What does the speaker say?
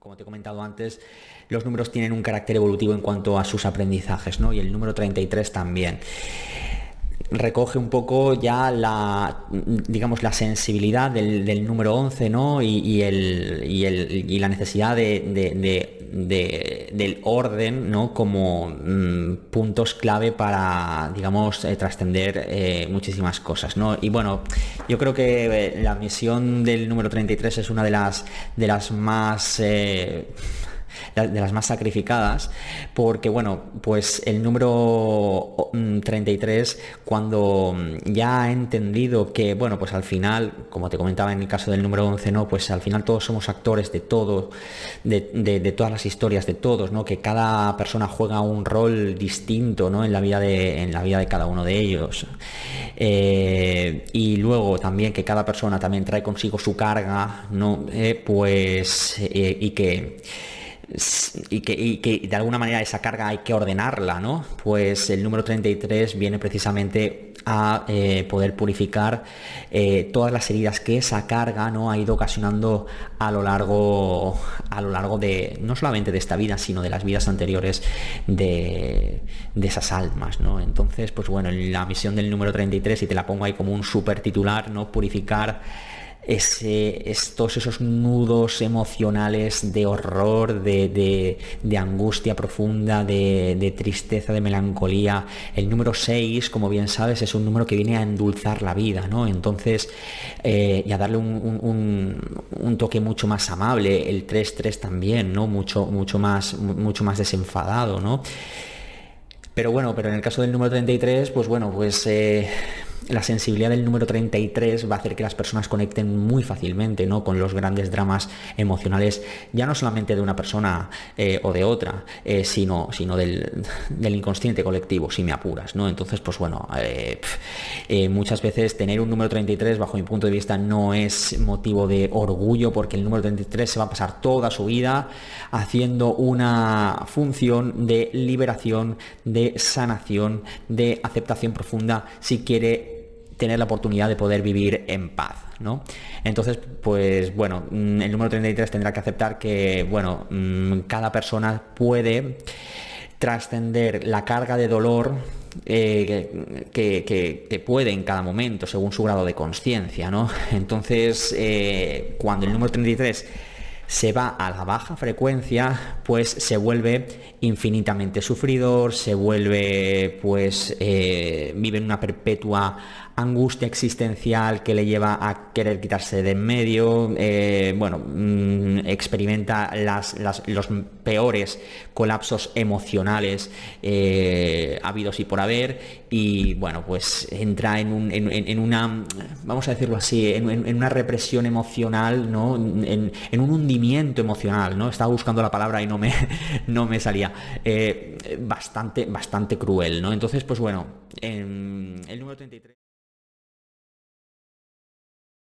Como te he comentado antes, los números tienen un carácter evolutivo en cuanto a sus aprendizajes, ¿no? Y el número 33 también. Recoge un poco ya la, digamos, la sensibilidad del número 11, ¿no? y la necesidad del orden, ¿no? Como puntos clave para, digamos, trascender muchísimas cosas, ¿no? Y bueno, yo creo que la misión del número 33 es una de las más sacrificadas, porque bueno, pues el número 33, cuando ya ha entendido que, bueno, pues al final, como te comentaba en el caso del número 11, ¿no? Pues al final todos somos actores de todo, de todas las historias de todos, ¿no? Que cada persona juega un rol distinto, ¿no? En la vida de cada uno de ellos. Y luego también que cada persona también trae consigo su carga, ¿no? Y que de alguna manera esa carga hay que ordenarla, ¿no? Pues el número 33 viene precisamente a poder purificar todas las heridas que esa carga, ¿no?, ha ido ocasionando a lo largo de, no solamente de esta vida, sino de las vidas anteriores de esas almas, ¿no? Entonces, pues bueno, la misión del número 33, y te la pongo ahí como un super titular, ¿no? Purificar esos nudos emocionales de horror, de angustia profunda, de tristeza, de melancolía. El número 6, como bien sabes, es un número que viene a endulzar la vida, ¿no? Entonces, y a darle un toque mucho más amable. El 3-3 también, ¿no? Mucho más desenfadado, ¿no? Pero bueno, pero en el caso del número 33, pues bueno, pues la sensibilidad del número 33 va a hacer que las personas conecten muy fácilmente, ¿no?, con los grandes dramas emocionales, ya no solamente de una persona o de otra, sino del inconsciente colectivo, si me apuras, ¿no? Entonces, pues bueno, muchas veces tener un número 33, bajo mi punto de vista, no es motivo de orgullo, porque el número 33 se va a pasar toda su vida haciendo una función de liberación, de sanación, de aceptación profunda, si quiere tener la oportunidad de poder vivir en paz, ¿no? Entonces, pues bueno, el número 33 tendrá que aceptar que, bueno, cada persona puede trascender la carga de dolor que puede en cada momento, según su grado de conciencia, ¿no? Entonces, cuando el número 33 se va a la baja frecuencia, pues se vuelve infinitamente sufridor, se vuelve, pues vive en una perpetua angustia existencial que le lleva a querer quitarse de en medio, experimenta los peores colapsos emocionales habidos y por haber, y bueno, pues entra en una, vamos a decirlo así, en una represión emocional, ¿no? En un hundimiento emocional, ¿no? Estaba buscando la palabra y no me salía. Bastante cruel, ¿no? Entonces, pues bueno, el número 33...